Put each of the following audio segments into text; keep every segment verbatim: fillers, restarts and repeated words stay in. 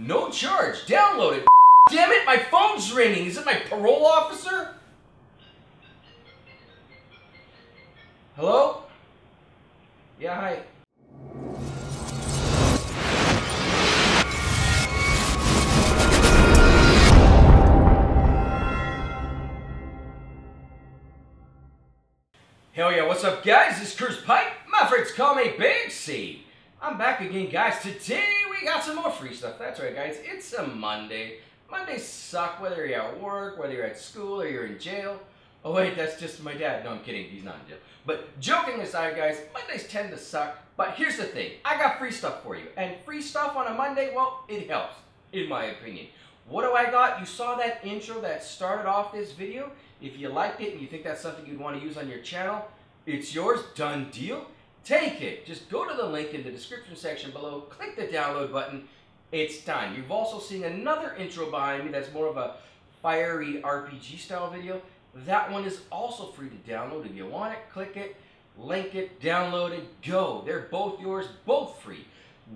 No charge. Download it. Damn it, my phone's ringing. Is it my parole officer? Hello? Yeah, hi. Hell yeah, what's up guys? This is Chris Pike. My friends call me Big C. I'm back again guys. Today we got some more free stuff. That's right guys, it's a Monday. Mondays suck whether you're at work, whether you're at school, or you're in jail. Oh wait, that's just my dad. No, I'm kidding. He's not in jail. But joking aside guys, Mondays tend to suck. But here's the thing. I got free stuff for you. And free stuff on a Monday, well, it helps, in my opinion. What do I got? You saw that intro that started off this video. If you liked it and you think that's something you'd want to use on your channel, it's yours, done deal. Take it. Just go to the link in the description section below, click the download button, it's done. You've also seen another intro behind me that's more of a fiery R P G style video. That one is also free to download. If you want it, click it, link it, download it, go. They're both yours, both free.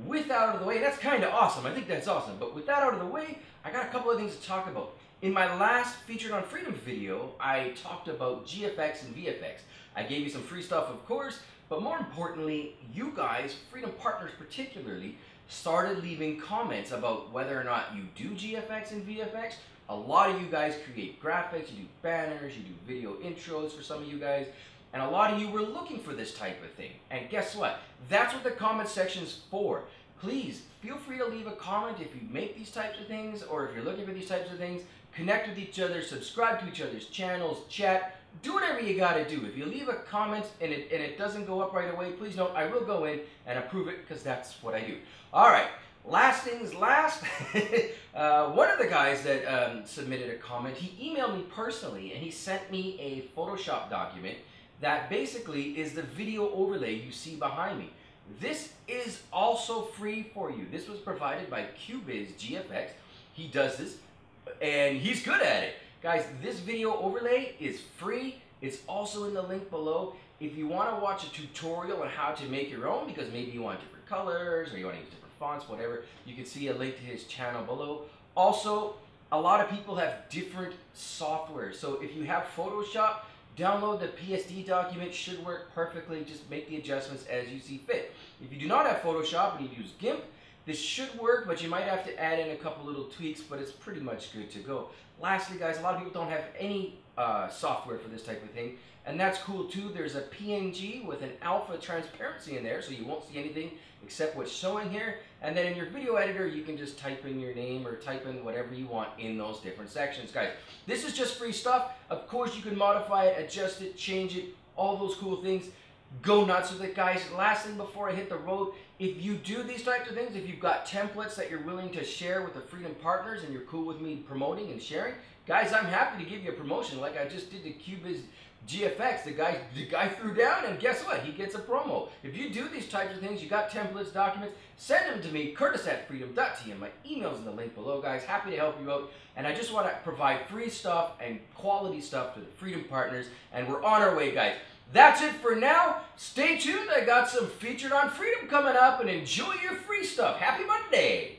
With that out of the way, that's kind of awesome. I think that's awesome. But with that out of the way, I got a couple of things to talk about. In my last Featured on Freedom video, I talked about G F X and V F X. I gave you some free stuff, of course, but more importantly, you guys, Freedom Partners particularly, started leaving comments about whether or not you do G F X and V F X. A lot of you guys create graphics, you do banners, you do video intros for some of you guys, and a lot of you were looking for this type of thing. And guess what? That's what the comment section is for. Please feel free to leave a comment if you make these types of things or if you're looking for these types of things. Connect with each other, subscribe to each other's channels, chat, do whatever you gotta do. If you leave a comment and it, and it doesn't go up right away, please note I will go in and approve it because that's what I do. All right, last things last. uh, one of the guys that um, submitted a comment, he emailed me personally and he sent me a Photoshop document that basically is the video overlay you see behind me. This is also free for you. This was provided by Cubiz G F X. He does this and he's good at it. Guys, this video overlay is free. It's also in the link below. If you want to watch a tutorial on how to make your own, because maybe you want different colors or you want to use different fonts, whatever, you can see a link to his channel below. Also, a lot of people have different software. So if you have Photoshop, download the P S D document, should work perfectly. Just make the adjustments as you see fit. If you do not have Photoshop and you use GIMP, this should work, but you might have to add in a couple little tweaks, but it's pretty much good to go. Lastly, guys, a lot of people don't have any uh, software for this type of thing, and that's cool too. There's a P N G with an alpha transparency in there, so you won't see anything except what's showing here. And then in your video editor, you can just type in your name or type in whatever you want in those different sections. Guys, this is just free stuff. Of course, you can modify it, adjust it, change it, all those cool things. Go nuts with it, guys. Last thing before I hit the road, if you do these types of things, if you've got templates that you're willing to share with the Freedom Partners and you're cool with me promoting and sharing, guys, I'm happy to give you a promotion like I just did to Cubiz G F X. The guy, the guy threw down and guess what? He gets a promo. If you do these types of things, you got templates, documents, send them to me, curtis at freedom dot T M. My email's in the link below, guys. Happy to help you out. And I just want to provide free stuff and quality stuff to the Freedom Partners. And we're on our way, guys. That's it for now. Stay tuned. I got some Featured on Freedom coming up and enjoy your free stuff. Happy Monday.